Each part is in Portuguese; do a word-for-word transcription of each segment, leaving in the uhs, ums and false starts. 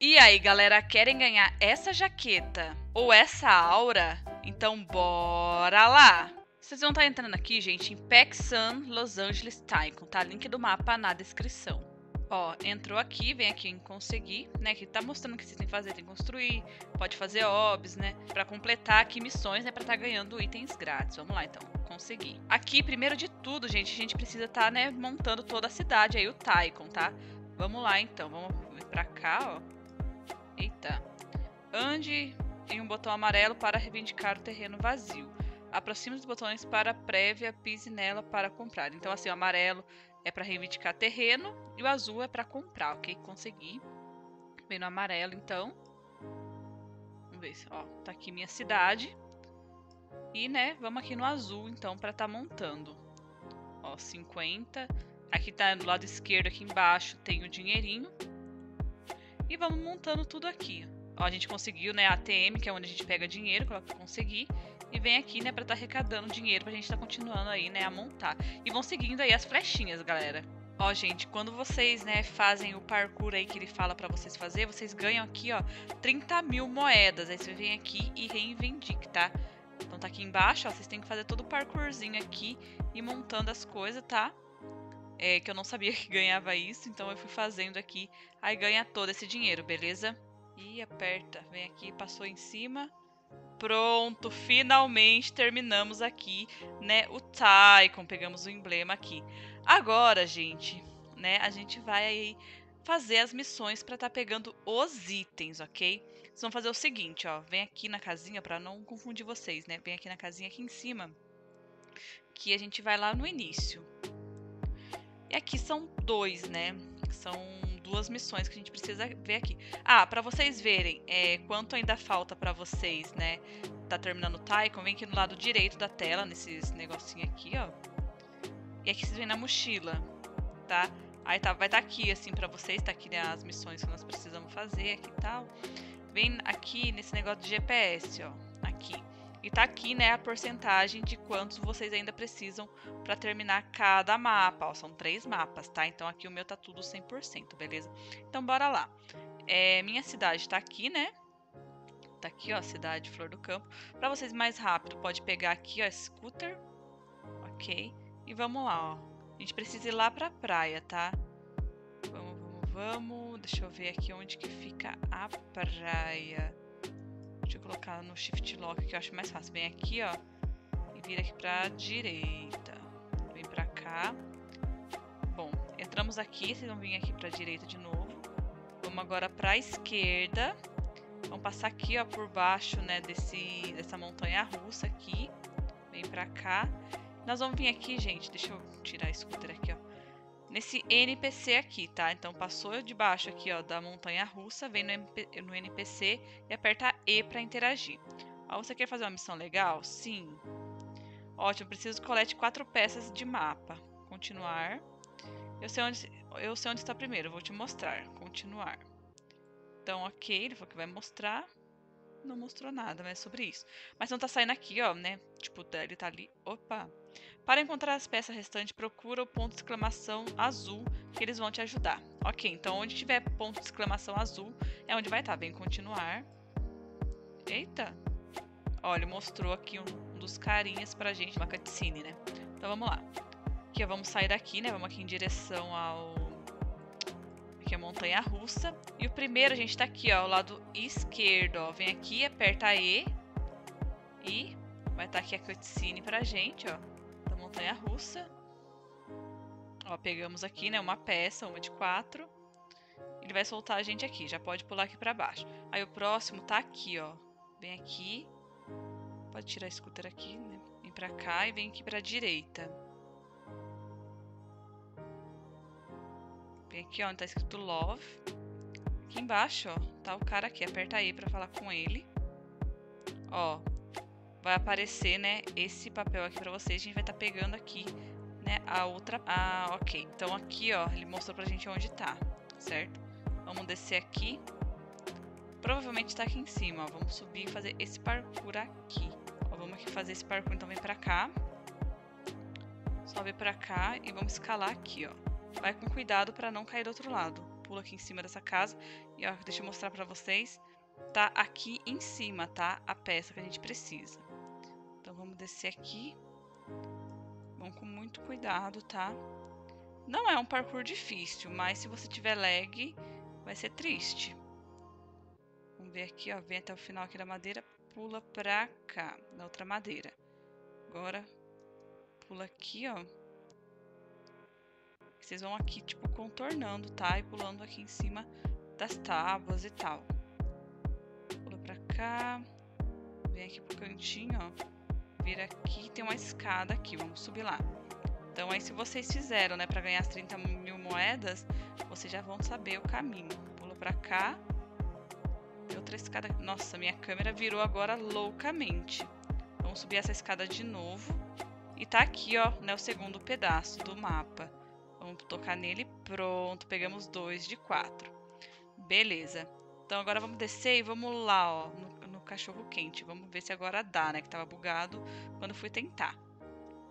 E aí, galera, querem ganhar essa jaqueta ou essa aura? Então bora lá! Vocês vão estar entrando aqui, gente, em PacSun, Los Angeles Tycoon, tá? Link do mapa na descrição. Ó, entrou aqui, vem aqui em conseguir, né? Que tá mostrando o que você tem que fazer, tem que construir, pode fazer O B S, né? Pra completar aqui missões, né? Pra tá ganhando itens grátis. Vamos lá, então. Conseguir. Aqui, primeiro de tudo, gente, a gente precisa tá, né? Montando toda a cidade aí, o Tycoon, tá? Vamos lá, então. Vamos pra cá, ó. Eita. Ande em um botão amarelo para reivindicar o terreno vazio. Aproxime os botões para prévia, pise nela para comprar. Então, assim, o amarelo é para reivindicar terreno e o azul é para comprar, ok? Consegui. Vem no amarelo, então. Vamos ver se, ó, tá aqui minha cidade. E, né, vamos aqui no azul, então, para tá montando. Ó, cinquenta. Aqui tá do lado esquerdo, aqui embaixo, tem o dinheirinho. E vamos montando tudo aqui. Ó, a gente conseguiu, né, a A T M, que é onde a gente pega dinheiro, coloca para conseguir. E vem aqui, né, pra tá arrecadando dinheiro pra gente tá continuando aí, né, a montar. E vão seguindo aí as flechinhas, galera. Ó, gente, quando vocês, né, fazem o parkour aí que ele fala pra vocês fazer, vocês ganham aqui, ó, trinta mil moedas. Aí você vem aqui e reivindica, tá? Então tá aqui embaixo, ó, vocês têm que fazer todo o parkourzinho aqui e montando as coisas, tá? É, que eu não sabia que ganhava isso, então eu fui fazendo aqui. Aí ganha todo esse dinheiro, beleza? E aperta, vem aqui, passou em cima... Pronto, finalmente terminamos aqui, né, o Tycoon, pegamos o emblema aqui. Agora, gente, né, a gente vai aí fazer as missões para tá pegando os itens, ok? Vocês vão fazer o seguinte, ó, vem aqui na casinha, para não confundir vocês, né, vem aqui na casinha aqui em cima, que a gente vai lá no início. E aqui são dois, né, são... duas missões que a gente precisa ver aqui. Ah, pra vocês verem é, quanto ainda falta pra vocês, né? Tá terminando o Tycoon, vem aqui no lado direito da tela, nesses negocinho aqui, ó. E aqui vocês vêm na mochila, tá? Aí tá, vai tá aqui, assim, pra vocês, tá aqui, né, as missões que nós precisamos fazer aqui e tal. Vem aqui nesse negócio de G P S, ó, aqui. E tá aqui, né, a porcentagem de quantos vocês ainda precisam para terminar cada mapa. Ó, são três mapas, tá? Então aqui o meu tá tudo cem por cento, beleza? Então bora lá. É, minha cidade tá aqui, né? Tá aqui, ó, cidade Flor do Campo. Para vocês mais rápido, pode pegar aqui, ó, scooter. Ok? E vamos lá, ó. A gente precisa ir lá pra praia, tá? Vamos, vamos, vamos. Deixa eu ver aqui onde que fica a praia. Deixa eu colocar no shift lock que eu acho mais fácil. Vem aqui, ó, e vira aqui pra direita. Vem pra cá. Bom, entramos aqui, vocês vão vir aqui pra direita de novo. Vamos agora pra esquerda. Vamos passar aqui, ó, por baixo, né, desse, dessa montanha russa aqui. Vem pra cá. Nós vamos vir aqui, gente, deixa eu tirar a scooter aqui, ó. Nesse N P C aqui, tá? Então passou de baixo aqui, ó, da montanha russa, vem no N P C e aperta E para interagir. Ó, você quer fazer uma missão legal? Sim. Ótimo, preciso colete quatro peças de mapa. Continuar. Eu sei onde, eu sei onde está primeiro, vou te mostrar. Continuar. Então, ok, ele falou que vai mostrar. Não mostrou nada, mas sobre isso. Mas não tá saindo aqui, ó, né? Tipo, ele tá ali. Opa! Para encontrar as peças restantes, procura o ponto de exclamação azul, que eles vão te ajudar. Ok, então onde tiver ponto de exclamação azul, é onde vai estar. Vem continuar. Eita! Olha, mostrou aqui um dos carinhas pra gente, uma cutscene, né? Então vamos lá. Aqui, ó, vamos sair daqui, né? Vamos aqui em direção ao... aqui é a montanha russa. E o primeiro, a gente tá aqui, ó, o lado esquerdo, ó. Vem aqui, aperta E. E vai estar aqui a cutscene pra gente, ó. Montanha russa. Ó, pegamos aqui, né, uma peça, uma de quatro. Ele vai soltar a gente aqui, já pode pular aqui pra baixo. Aí o próximo tá aqui, ó. Vem aqui. Pode tirar a scooter aqui, né? Vem pra cá e vem aqui pra direita. Vem aqui, ó, onde tá escrito Love. Aqui embaixo, ó, tá o cara aqui. Aperta aí pra falar com ele. Ó. Vai aparecer, né, esse papel aqui pra vocês. A gente vai tá pegando aqui, né, a outra... Ah, ok. Então aqui, ó, ele mostrou pra gente onde tá, certo? Vamos descer aqui. Provavelmente tá aqui em cima, ó. Vamos subir e fazer esse parkour aqui. Ó, vamos aqui fazer esse parkour, então vem pra cá. Sobe pra cá e vamos escalar aqui, ó. Vai com cuidado pra não cair do outro lado. pulo aqui em cima dessa casa. E ó, deixa eu mostrar pra vocês. Tá aqui em cima, tá? A peça que a gente precisa. Então vamos descer aqui. Vamos com muito cuidado, tá? Não é um parkour difícil, mas se você tiver lag, vai ser triste. Vamos ver aqui, ó. Vem até o final aqui da madeira. Pula pra cá, na outra madeira. Agora, pula aqui, ó. Vocês vão aqui, tipo, contornando, tá? E pulando aqui em cima das tábuas e tal. Pula pra cá. Vem aqui pro cantinho, ó. Vira aqui. Tem uma escada aqui. Vamos subir lá. Então, aí se vocês fizeram, né? Pra ganhar as trinta mil moedas, vocês já vão saber o caminho. Pula pra cá. Tem outra escada. Nossa, minha câmera virou agora loucamente. Vamos subir essa escada de novo. E tá aqui, ó, né? O segundo pedaço do mapa. Vamos tocar nele, pronto, pegamos dois de quatro. Beleza. Então agora vamos descer e vamos lá, ó, no, no cachorro quente. Vamos ver se agora dá, né, que tava bugado quando fui tentar.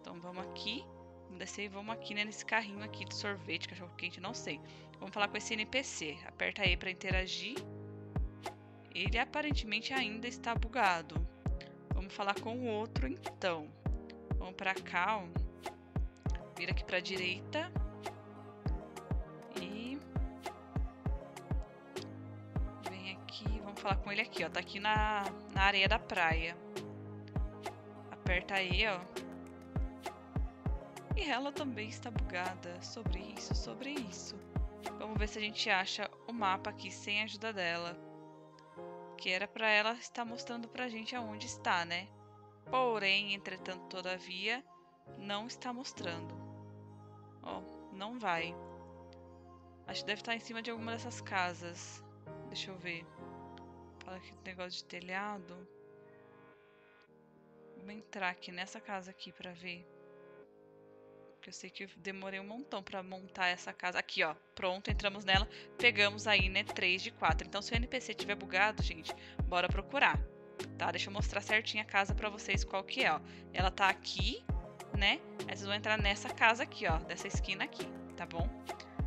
Então vamos aqui, vamos descer e vamos aqui, né, nesse carrinho aqui de sorvete, cachorro quente, não sei. Vamos falar com esse N P C, aperta E para interagir. Ele aparentemente ainda está bugado. Vamos falar com o outro então. Vamos pra cá, ó. Vira aqui pra direita. Falar com ele aqui, ó, tá aqui na, na areia da praia. Aperta aí, ó. E ela também está bugada. Sobre isso, sobre isso. Vamos ver se a gente acha o mapa aqui sem a ajuda dela. Que era pra ela estar mostrando pra gente aonde está, né? Porém, entretanto, todavia, não está mostrando. Ó, não vai. Acho que deve estar em cima de alguma dessas casas. Deixa eu ver. Fala aqui do negócio de telhado. Vamos entrar aqui nessa casa aqui pra ver. Porque eu sei que eu demorei um montão pra montar essa casa. Aqui, ó. Pronto, entramos nela. Pegamos aí, né, três de quatro. Então, se o N P C tiver bugado, gente, bora procurar. Tá? Deixa eu mostrar certinho a casa pra vocês qual que é, ó. Ela tá aqui, né? Aí vocês vão entrar nessa casa aqui, ó. Dessa esquina aqui, tá bom?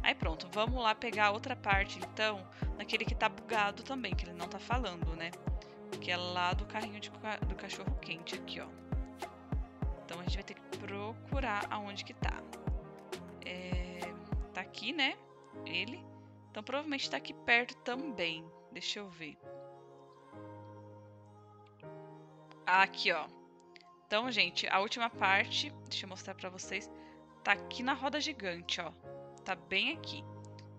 Aí pronto, vamos lá pegar a outra parte, então, naquele que tá bugado também, que ele não tá falando, né? Que é lá do carrinho de, do cachorro quente aqui, ó. Então a gente vai ter que procurar aonde que tá. É, tá aqui, né? Ele. Então provavelmente tá aqui perto também. Deixa eu ver. Ah, aqui, ó. Então, gente, a última parte, deixa eu mostrar pra vocês, tá aqui na roda gigante, ó. Tá bem aqui.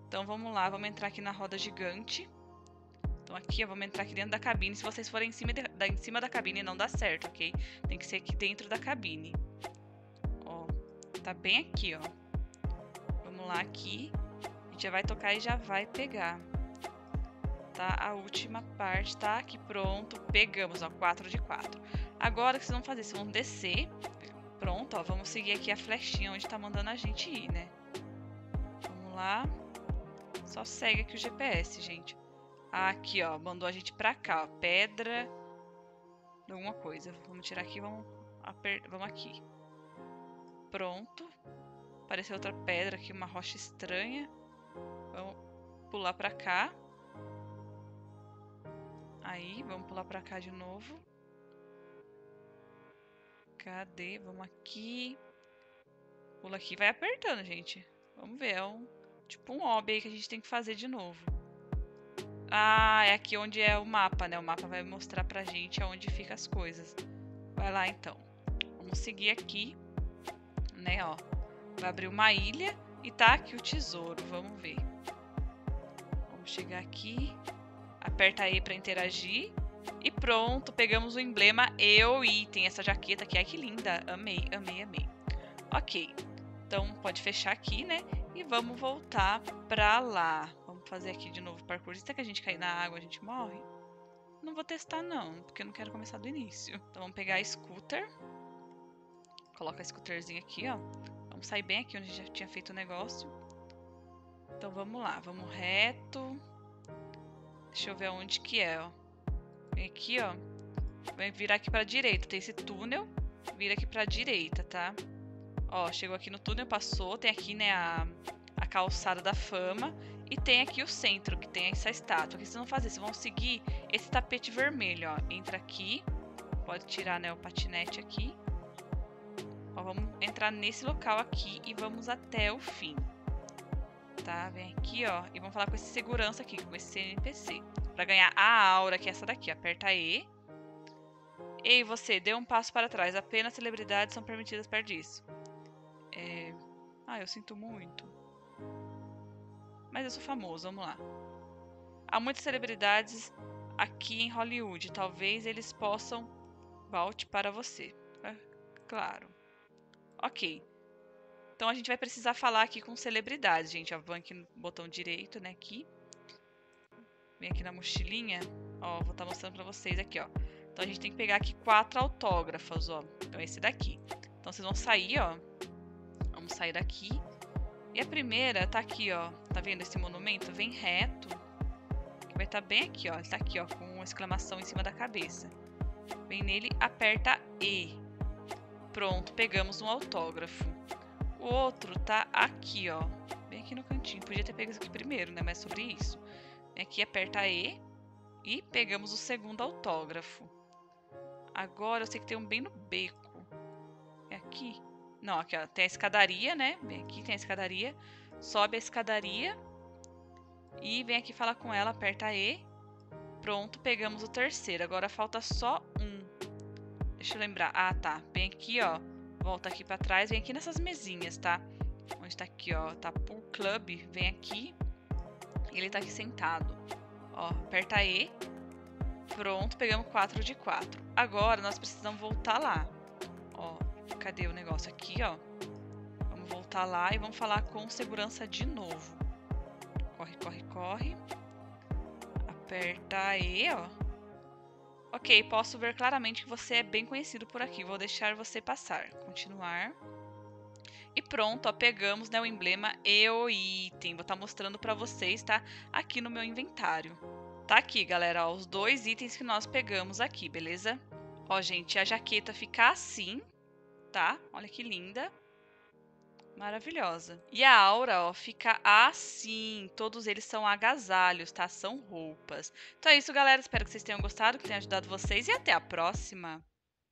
Então vamos lá, vamos entrar aqui na roda gigante. Então aqui, ó, vamos entrar aqui dentro da cabine. Se vocês forem em cima, de, da, em cima da cabine, não dá certo, ok? Tem que ser aqui dentro da cabine. Ó, tá bem aqui, ó. Vamos lá aqui. A gente já vai tocar e já vai pegar. Tá, a última parte tá aqui, pronto. Pegamos, ó, quatro de quatro. Agora o que vocês vão fazer? Vocês vão descer. Pronto, ó, vamos seguir aqui a flechinha onde tá mandando a gente ir, né? Lá. Só segue aqui o G P S, gente. Aqui, ó, mandou a gente pra cá, ó, pedra, alguma coisa. Vamos tirar aqui, vamos, aper... vamos aqui. Pronto. Apareceu outra pedra aqui, uma rocha estranha. Vamos pular pra cá. Aí, vamos pular pra cá de novo. Cadê? Vamos aqui. Pula aqui, vai apertando, gente. Vamos ver, é um... tipo um hobby aí que a gente tem que fazer de novo. Ah, é aqui onde é o mapa, né? O mapa vai mostrar pra gente aonde fica as coisas. Vai lá, então. Vamos seguir aqui, né, ó. Vai abrir uma ilha e tá aqui o tesouro, vamos ver. Vamos chegar aqui. Aperta E pra interagir. E pronto, pegamos o emblema e o item. Essa jaqueta aqui, ai que linda. Amei, amei, amei. Ok. Então, pode fechar aqui, né? E vamos voltar pra lá. Vamos fazer aqui de novo o parkour. Será que a gente cair na água, a gente morre? Não vou testar, não. Porque eu não quero começar do início. Então, vamos pegar a scooter. Coloca a scooterzinha aqui, ó. Vamos sair bem aqui, onde a gente já tinha feito o negócio. Então, vamos lá. Vamos reto. Deixa eu ver onde que é, ó. Vem aqui, ó. Vem virar aqui pra direita. Tem esse túnel. Vira aqui pra direita, tá? Ó, chegou aqui no túnel, passou. Tem aqui, né, a, a calçada da fama. E tem aqui o centro, que tem essa estátua. O que vocês vão fazer? Vocês vão seguir esse tapete vermelho, ó. Entra aqui. Pode tirar, né, o patinete aqui. Ó, vamos entrar nesse local aqui e vamos até o fim. Tá? Vem aqui, ó. E vamos falar com esse segurança aqui, com esse N P C. Pra ganhar a aura, que é essa daqui. Aperta E. Ei, você, dê um passo para trás. Apenas celebridades são permitidas perto disso. É... Ah, eu sinto muito. Mas eu sou famoso, vamos lá. Há muitas celebridades aqui em Hollywood. Talvez eles possam vault para você. É, claro. Ok. Então a gente vai precisar falar aqui com celebridades, gente. Ó, vamos aqui no botão direito, né? Aqui. Vem aqui na mochilinha. Ó, vou estar mostrando para vocês aqui, ó. Então a gente tem que pegar aqui quatro autógrafos, ó. Então é esse daqui. Então vocês vão sair, ó. Vamos sair daqui. E a primeira tá aqui, ó. Tá vendo esse monumento? Vem reto. Que vai estar tá bem aqui, ó. Ele tá aqui, ó, com uma exclamação em cima da cabeça. Vem nele, aperta E. Pronto, pegamos um autógrafo. O outro tá aqui, ó. Bem aqui no cantinho. Podia ter pego isso aqui primeiro, né? Mas sobre isso. Vem aqui, aperta E. E pegamos o segundo autógrafo. Agora eu sei que tem um bem no beco. É aqui. Não, aqui ó, tem a escadaria, né? Bem aqui tem a escadaria. Sobe a escadaria. E vem aqui falar com ela, aperta E. Pronto, pegamos o terceiro. Agora falta só um. Deixa eu lembrar. Ah, tá. Vem aqui, ó. Volta aqui pra trás. Vem aqui nessas mesinhas, tá? Onde tá aqui, ó. Tá Pool Club. Vem aqui. Ele tá aqui sentado. Ó, aperta E. Pronto, pegamos quatro de quatro. Agora nós precisamos voltar lá. Ó, cadê o negócio aqui, ó? Vamos voltar lá e vamos falar com segurança de novo. Corre, corre, corre. Aperta E, ó. Ok, posso ver claramente que você é bem conhecido por aqui. Vou deixar você passar. Continuar. E pronto, ó, pegamos, né, o emblema e o item. Vou estar mostrando pra vocês, tá? Aqui no meu inventário. Tá aqui, galera, ó, os dois itens que nós pegamos aqui, beleza? Ó, gente, a jaqueta fica assim, tá? Olha que linda. Maravilhosa. E a aura, ó, fica assim. Todos eles são agasalhos, tá? São roupas. Então é isso, galera. Espero que vocês tenham gostado, que tenha ajudado vocês. E até a próxima!